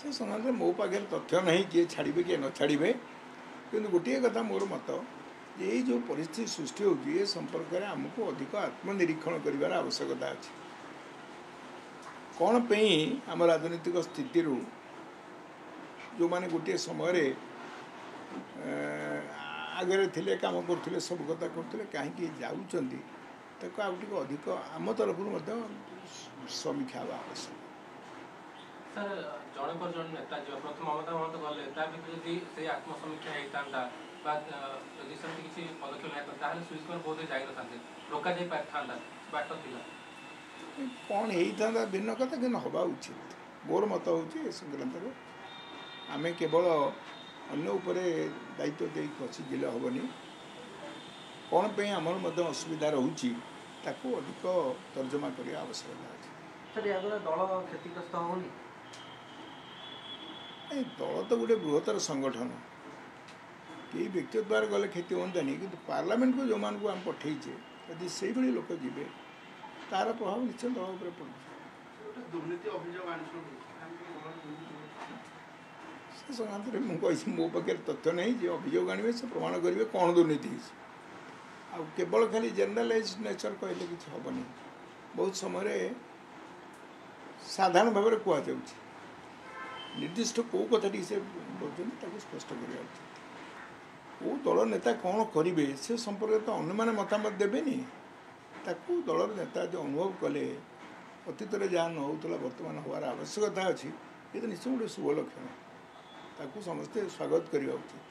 से संबंध में मो पाखे तथ्य नहीं किए छाड़े कि न छाड़े कि गोटे कथा मोर मत ये जो परिस्थिति सृष्टि होगी ये संपर्क में आमको अधिक आत्मनिरीक्षण कर आवश्यकता अच्छे कौन पे आम राजनीतिक स्थिति जो माने गोटे समय आगे थे कम करुले सब कथा करुले कहीं जाऊँच अधिक आम तरफ समीक्षा हाँ आवश्यक सर जड़े पर जन नेता जो प्रथम ममता महंत गले भी से आत्मसमीक्षा होता किसी पदक्षेप सुविस्कार बहुत जाता रोका जा पारे बाट थी कौन होता भिन्न कथा कि हवा उचित मोर मत हो संक्रांत आम केवल अगर दायित्व दे खसी जिले हेनी कौन पर आमर मत असुविधा रोचे ताकू अधिक तर्जमा कर आवश्यकता अच्छे दल क्षतिग्रस्त होनी दल तो गोटे बृहतर संगठन कई व्यक्तिगत द्वारा गले क्षति हमें कि पार्लियामेंट को जो मान को आम पठे यदि से भाई लोक जीवे तार प्रभाव निश्चित दल पर पड़े दुर्नीति से संक्रांत में मुझे मो पाखे तथ्य नहीं जो अभियोग आने से प्रमाण करेंगे कौन दुर्नीति केवल खाली जेनरलाइज नेचर कहले कि हेनी बहुत समय साधारण भाव में कह जाऊँ निर्दिष्ट कौ कथा से बोलते स्पष्ट करो दल नेता कौन करेंगे से संपर्क तो अन्य मैंने मतामत देवेनि दल नेता जो अनुभव कले अतीत जहाँ न होता बर्तमान हमार आवश्यकता अच्छी ये तो निश्चय गोटे शुभ लक्षण ताकू समस्ते स्वागत करवा उचित।